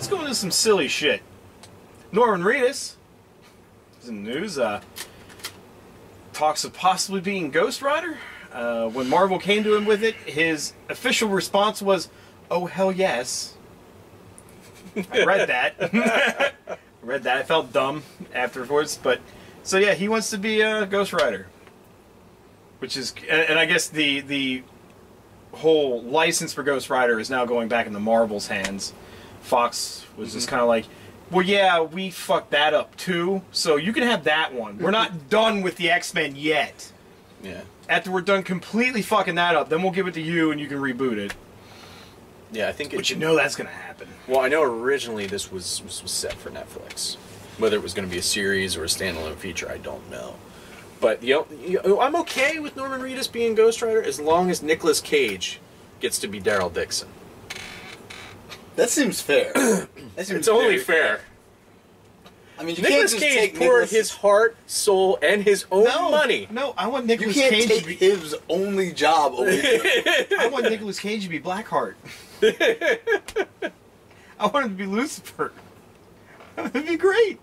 let's go into some silly shit. Norman Reedus, is in the news, talks of possibly being Ghost Rider. When Marvel came to him with it, his official response was, "Oh, hell yes." I read that. I felt dumb afterwards, but so yeah, he wants to be a Ghost Rider, which is, and I guess the whole license for Ghost Rider is now going back into Marvel's hands. Fox was just kind of like, well, yeah, we fucked that up too, so you can have that one. We're not done with the X-Men yet. Yeah. After we're done completely fucking that up, then we'll give it to you and you can reboot it. Yeah, I think. But you know that's gonna happen. Well, I know originally this was set for Netflix. Whether it was going to be a series or a standalone feature, I don't know. But I'm okay with Norman Reedus being Ghost Rider as long as Nicolas Cage gets to be Daryl Dixon. That seems fair. It's only fair. I mean, Nicolas Cage poured his heart, soul, and his own money. No, I want Nicolas Cage. You can't take his only job away. I want Nicolas Cage to be Blackheart. I want him to be Lucifer. That'd be great.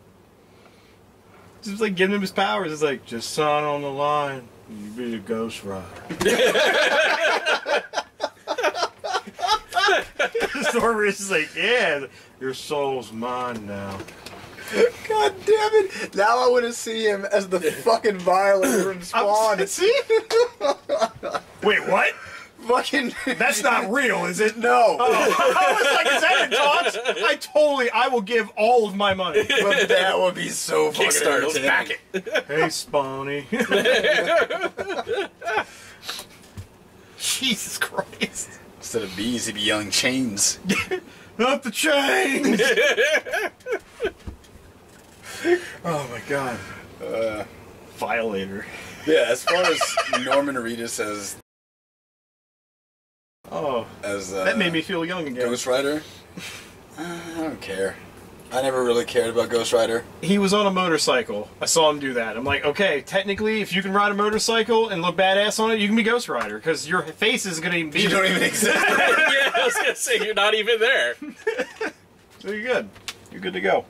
Just like giving him his powers. It's like, just sign on the line. You be the Ghost Rider. Norman's is like, yeah, your soul's mine now. God damn it! Now I want to see him as the fucking Violator from Spawn. See? Wait, what? Fucking. That's not real, is it? No. Oh. I was like, is that in talks? I will give all of my money. But that would be so fucking entertaining. Back it. Hey, Spawny. Jesus Christ. Instead of bees, he'd be yelling chains. Up the chains! Oh my god. Violator. Yeah, as far as Norman Reedus as... Oh, as, that made me feel young again. Ghost Rider? I don't care. I never really cared about Ghost Rider. He was on a motorcycle. I saw him do that. I'm like, okay, technically, if you can ride a motorcycle and look badass on it, you can be Ghost Rider, because your face isn't going to even be... You don't even exist. Yeah, I was going to say, you're not even there. So you're good. You're good to go.